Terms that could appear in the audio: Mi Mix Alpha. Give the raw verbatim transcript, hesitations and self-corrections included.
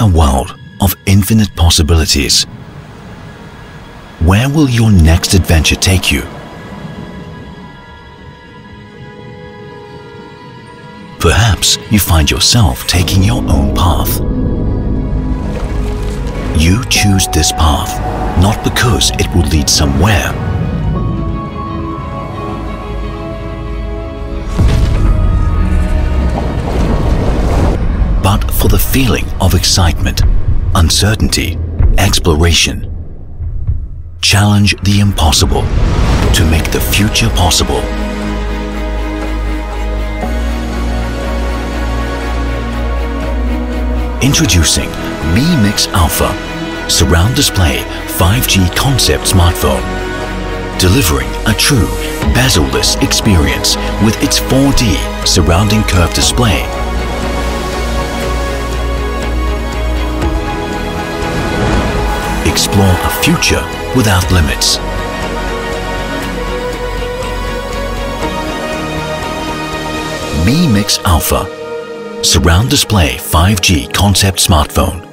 a world of infinite possibilities. Where will your next adventure take you? Perhaps you find yourself taking your own path. You choose this path, not because it will lead somewhere, but for the feeling of excitement, uncertainty, exploration. Challenge the impossible to make the future possible. Introducing Mi Mix Alpha, surround display five G concept smartphone, delivering a true bezel-less experience with its four D surrounding curved display. Explore a future without limits. Mi Mix Alpha, surround display five G concept smartphone.